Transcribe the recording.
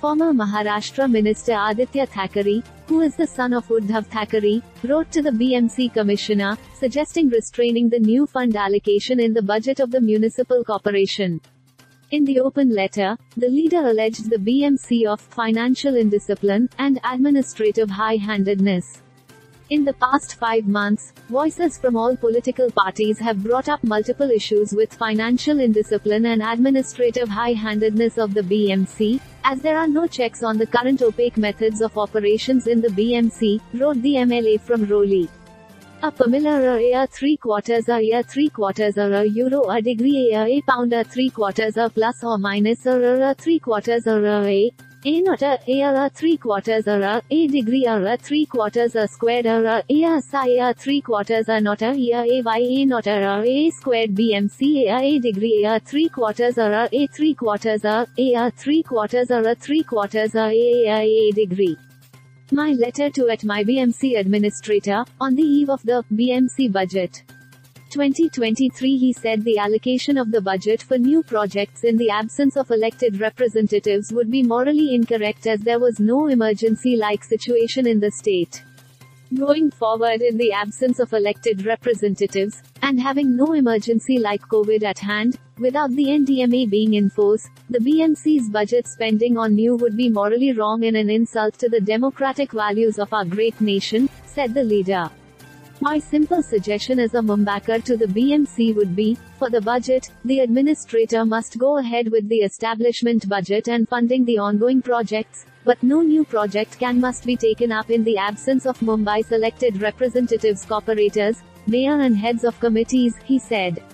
Former Maharashtra Minister Aditya Thackeray, who is the son of Uddhav Thackeray, wrote to the BMC Commissioner, suggesting restraining the new fund allocation in the budget of the municipal corporation. In the open letter, the leader alleged the BMC of financial indiscipline and administrative high-handedness. In the past 5 months, voices from all political parties have brought up multiple issues with financial indiscipline and administrative high-handedness of the BMC, as there are no checks on the current opaque methods of operations in the BMC, wrote the MLA from Worli. A pamela a three quarters or a euro a degree a pound a three quarters a plus or minus a three quarters or a not a three quarters or a degree or a three quarters a squared or a psi a three quarters a not a y a not a squared BMC a degree a three quarters or a three quarters a three quarters or a three quarters a degree. My letter to my BMC administrator, on the eve of the BMC budget 2023, he said the allocation of the budget for new projects in the absence of elected representatives would be morally incorrect as there was no emergency-like situation in the state. Going forward in the absence of elected representatives, and having no emergency like COVID at hand, without the NDMA being in force, the BMC's budget spending on new would be morally wrong and an insult to the democratic values of our great nation, said the leader. My simple suggestion as a Mumbaikar to the BMC would be, for the budget, the administrator must go ahead with the establishment budget and funding the ongoing projects, but no new project must be taken up in the absence of Mumbai's elected representatives, corporators, mayor and heads of committees, he said.